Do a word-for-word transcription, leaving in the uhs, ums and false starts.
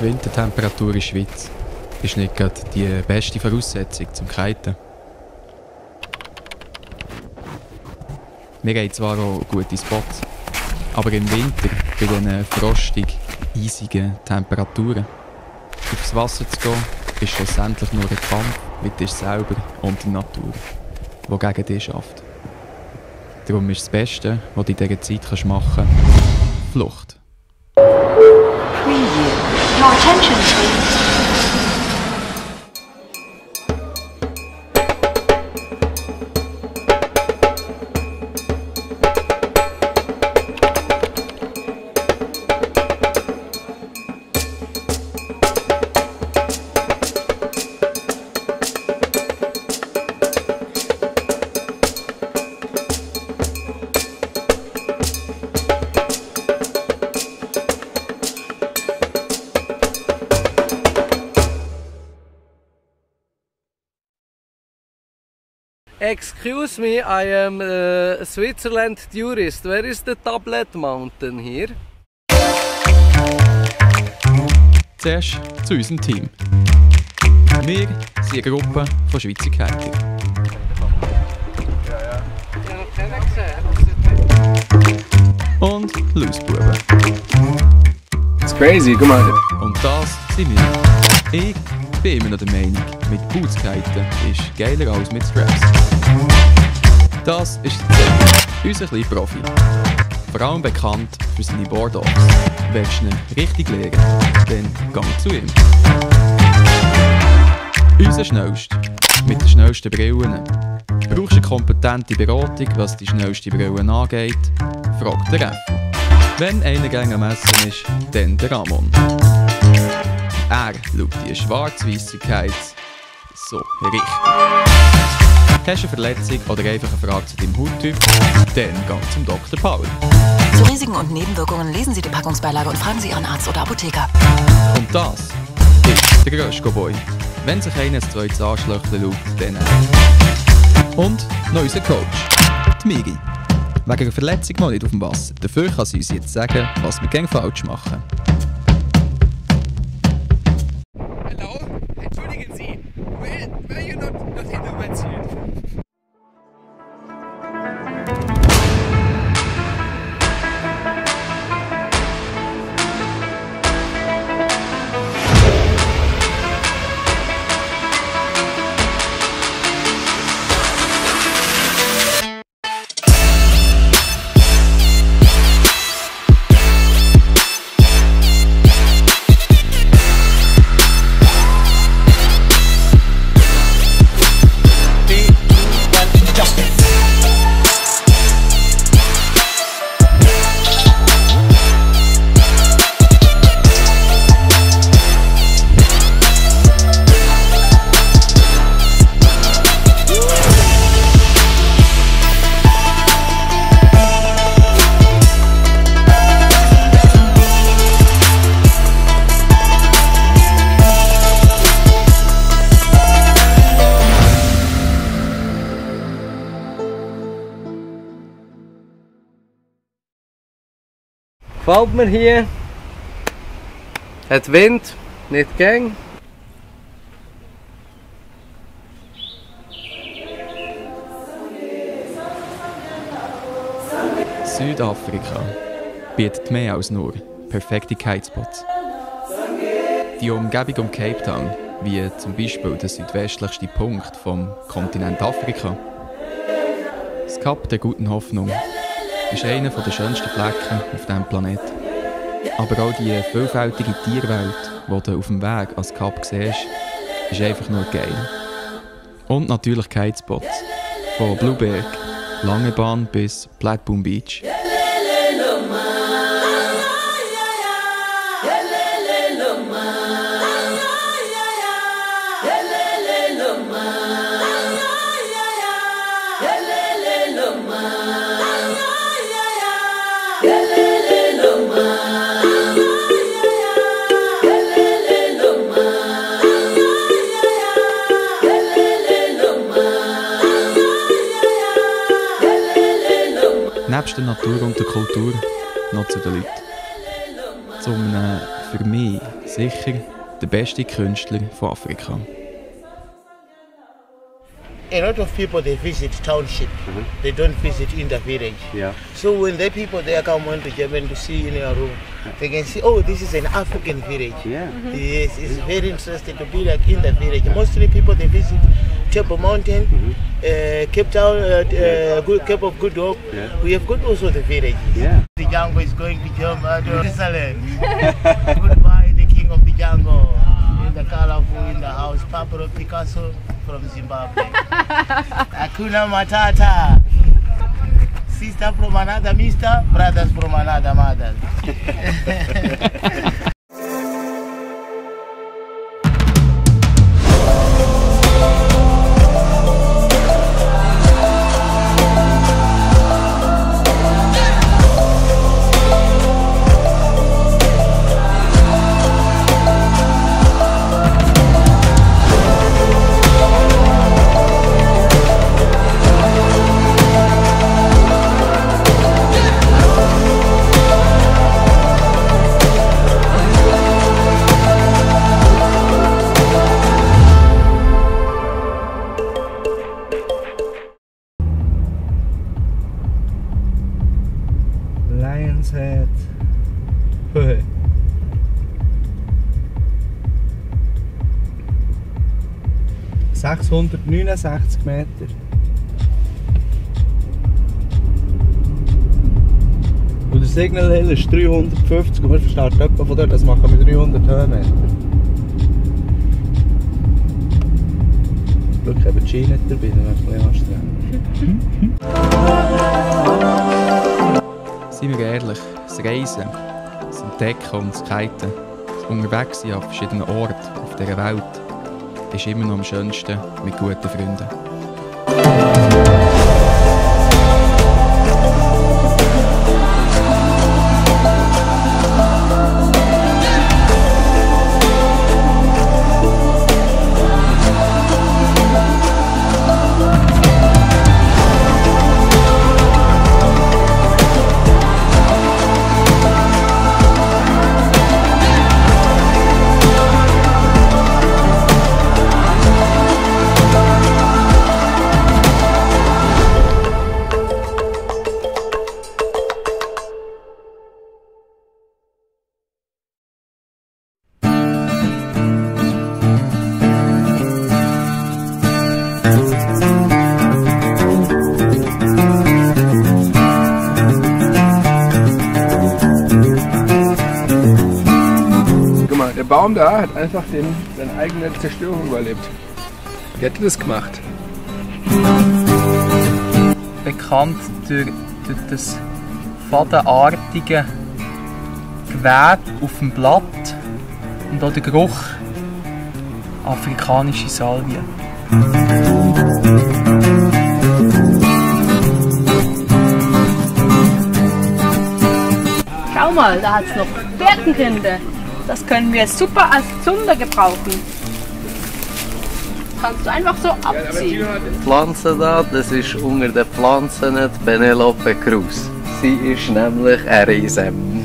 Die Wintertemperatur in der Schweiz ist nicht gerade die beste Voraussetzung zum Kiten. Wir haben zwar auch gute Spots, aber im Winter bei diesen frostig eisigen Temperaturen aufs Wasser zu gehen, ist schlussendlich nur ein Kampf mit dir selber und der Natur, die gegen dich arbeitet. Darum ist das Beste, was du in dieser Zeit machen kannst, Flucht. Excuse me, I am a Switzerland tourist. Where is the Tablet Mountain here? Zuerst zu unserem Team. Wir sind eine Gruppe von Schweizer Kiten. Und Lausbuben. It's crazy, guck mal. Und das sind wir. Ich bin immer noch der Meinung, mit Bootskiten ist geiler als mit Straps. Das ist der unser kleiner Profi. Vor allem bekannt für seine Board-Offs. Willst du ihn richtig lernen, dann geh zu ihm. Unser Schnellst. Mit den schnellsten Brillen. Brauchst du eine kompetente Beratung, was die schnellste Brille angeht? Frag den Ref. Wenn einer gegen am Essen ist, dann der Ramon. Er schaut die Schwarz-Weissigkeit so richtig. Hast du eine Verletzung oder einfach eine Frage zu deinem Hauttyp? Dann geh zum Doktor Paul. Zu Risiken und Nebenwirkungen lesen Sie die Packungsbeilage und fragen Sie Ihren Arzt oder Apotheker. Und das ist der Röschko-Boy. Wenn sich einer ein zweites Arschlöchchen schaut, dann er. Und noch unser Coach, die Miri. Wegen einer Verletzung mal nicht auf dem Wasser. Dafür kann sie uns jetzt sagen, was wir gerne falsch machen. Gefällt mir hier. Hat Wind, nicht gang. Südafrika bietet mehr als nur perfekte Kitespots. Die Umgebung um Cape Town, wie zum Beispiel der südwestlichste Punkt vom Kontinent Afrika. Das Kap der guten Hoffnung ist einer der schönsten Flecken auf diesem Planeten. Aber auch die vielfältige Tierwelt, die du auf dem Weg ans Kap siehst, ist einfach nur geil. Und natürlich Kitespots. Von Bloomberg, Langebahn bis Blackburn Beach. Nebst der Natur und der Kultur noch zu den Leuten. Zum für mich sicher der beste Künstler von Afrika. A lot of people they visit township. Mm-hmm. They don't visit in the village. Yeah. So when the people there come on to Germany to see in your room, they can see, oh, this is an African village. Yeah. Mm-hmm. Yes, it's very interesting to be like in the village. Mostly people they visit Table Mountain, mm-hmm. uh, Cape Town, uh, uh, Cape of Good Hope. Yeah. We have got also the villages. Yeah. The jungle is going to Germany, Jerusalem. Goodbye, the king of the jungle. In the colorful, in the house, Pablo Picasso. From Zimbabwe. Akuna Matata. Sister from another mister, brothers from another mother. sechshundertneunundsechzig Meter. Und der Signal Hill ist dreihundertfünfzig und wir starten etwa von dort, das machen wir dreihundert Höhenmeter. Schau, ich habe die Ski nicht dabei, dann wäre es ein bisschen anstrengend. Seien wir ehrlich, das Reisen, das Entdecken und das Kiten, das Unterwegssein an verschiedenen Orten auf dieser Welt, ist immer noch am schönsten mit guten Freunden. Baum da hat einfach den, seine eigene Zerstörung überlebt. Wie hätte das gemacht? Bekannt durch, durch das fadenartige Gewebe auf dem Blatt und auch der Geruch afrikanische Salvia. Schau mal, da hat es noch Birkenrinde. Das können wir super als Zunder gebrauchen. Das kannst du einfach so abziehen. Die Pflanze da, das ist unter den Pflanzen Penelope Cruz. Sie ist nämlich eine riesige